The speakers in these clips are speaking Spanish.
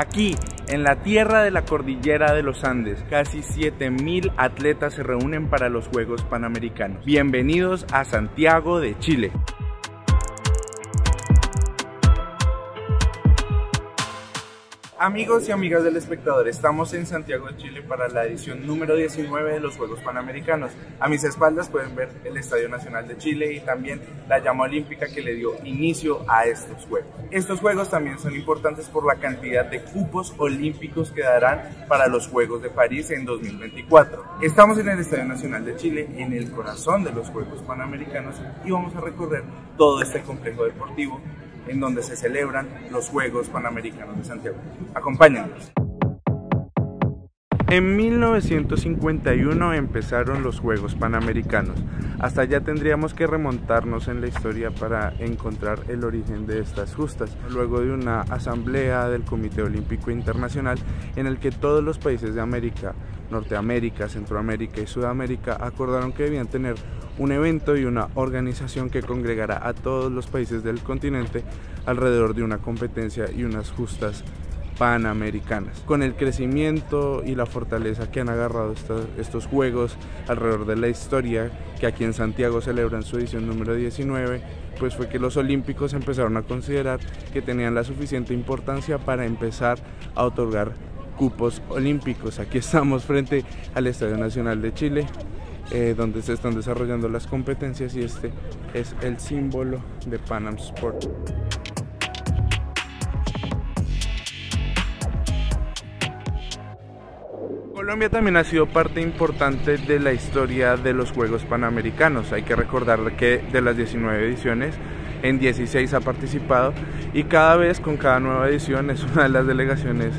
Aquí, en la tierra de la cordillera de los Andes, casi 7.000 atletas se reúnen para los Juegos Panamericanos. Bienvenidos a Santiago de Chile. Amigos y amigas del espectador, estamos en Santiago de Chile para la edición número 19 de los Juegos Panamericanos. A mis espaldas pueden ver el Estadio Nacional de Chile y también la llama olímpica que le dio inicio a estos Juegos. Estos Juegos también son importantes por la cantidad de cupos olímpicos que darán para los Juegos de París en 2024. Estamos en el Estadio Nacional de Chile, en el corazón de los Juegos Panamericanos, y vamos a recorrer todo este complejo deportivo en donde se celebran los Juegos Panamericanos de Santiago. Acompáñenos. En 1951 empezaron los Juegos Panamericanos. Hasta allá tendríamos que remontarnos en la historia para encontrar el origen de estas justas, luego de una asamblea del Comité Olímpico Internacional en el que todos los países de América, Norteamérica, Centroamérica y Sudamérica acordaron que debían tener un evento y una organización que congregara a todos los países del continente alrededor de una competencia y unas justas panamericanas. Con el crecimiento y la fortaleza que han agarrado estos juegos alrededor de la historia, que aquí en Santiago celebran su edición número 19, pues fue que los olímpicos empezaron a considerar que tenían la suficiente importancia para empezar a otorgar cupos olímpicos. Aquí estamos frente al Estadio Nacional de Chile, donde se están desarrollando las competencias, y este es el símbolo de Panam Sport. Colombia también ha sido parte importante de la historia de los Juegos Panamericanos. Hay que recordar que de las 19 ediciones, en 16 ha participado, y cada vez, con cada nueva edición, es una de las delegaciones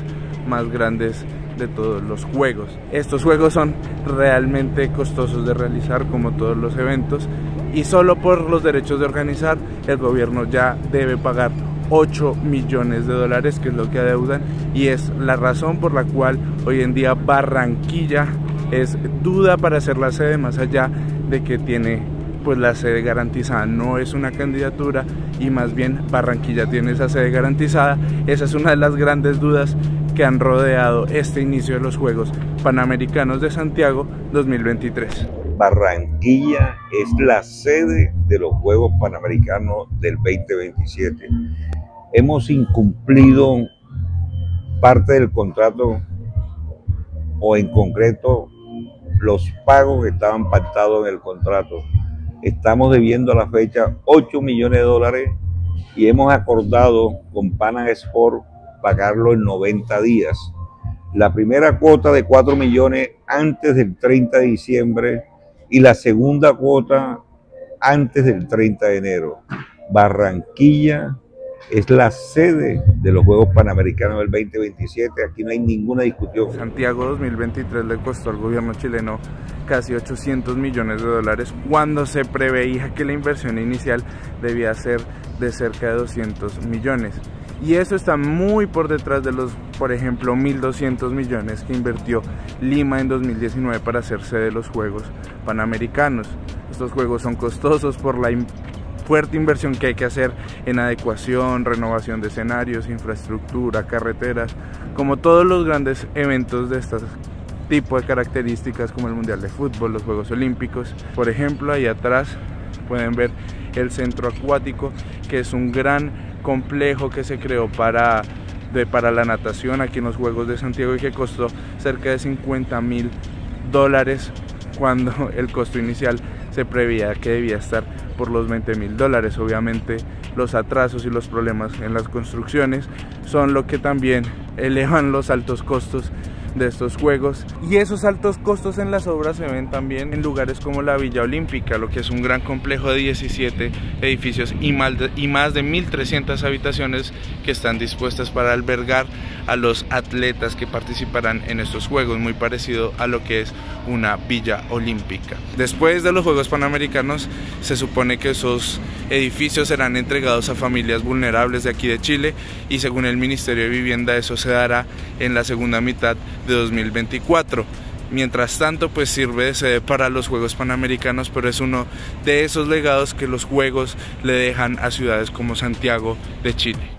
más grandes de todos los juegos. Estos juegos son realmente costosos de realizar, como todos los eventos, y solo por los derechos de organizar el gobierno ya debe pagar $8 millones, que es lo que adeudan, y es la razón por la cual hoy en día Barranquilla es duda para ser la sede, más allá de que tiene pues la sede garantizada. No es una candidatura, y más bien Barranquilla tiene esa sede garantizada. Esa es una de las grandes dudas que han rodeado este inicio de los Juegos Panamericanos de Santiago 2023. Barranquilla es la sede de los Juegos Panamericanos del 2027. Hemos incumplido parte del contrato, o en concreto los pagos que estaban pactados en el contrato. Estamos debiendo a la fecha $8 millones, y hemos acordado con Panam Sport pagarlo en 90 días. La primera cuota de $4 millones antes del 30 de diciembre y la segunda cuota antes del 30 de enero. Barranquilla es la sede de los Juegos Panamericanos del 2027, aquí no hay ninguna discusión. Santiago 2023 le costó al gobierno chileno casi $800 millones, cuando se preveía que la inversión inicial debía ser de cerca de $200 millones. Y eso está muy por detrás de los, por ejemplo, 1.200 millones que invirtió Lima en 2019 para ser sede de los Juegos Panamericanos. Estos juegos son costosos por la fuerte inversión que hay que hacer en adecuación, renovación de escenarios, infraestructura, carreteras, como todos los grandes eventos de estas tipo de características, como el Mundial de Fútbol, los Juegos Olímpicos. Por ejemplo, ahí atrás pueden ver el centro acuático, que es un gran complejo que se creó para la natación aquí en los Juegos de Santiago, y que costó cerca de $50 mil, cuando el costo inicial se preveía que debía estar por los $20 mil. Obviamente los atrasos y los problemas en las construcciones son lo que también elevan los altos costos de estos juegos, y esos altos costos en las obras se ven también en lugares como la Villa Olímpica, lo que es un gran complejo de 17 edificios y más de 1.300 habitaciones que están dispuestas para albergar a los atletas que participarán en estos juegos, muy parecido a lo que es una Villa Olímpica. Después de los Juegos Panamericanos, se supone que esos edificios serán entregados a familias vulnerables de aquí de Chile, y según el Ministerio de Vivienda eso se dará en la segunda mitad de 2024. Mientras tanto, pues sirve de sede para los Juegos Panamericanos, pero es uno de esos legados que los Juegos le dejan a ciudades como Santiago de Chile.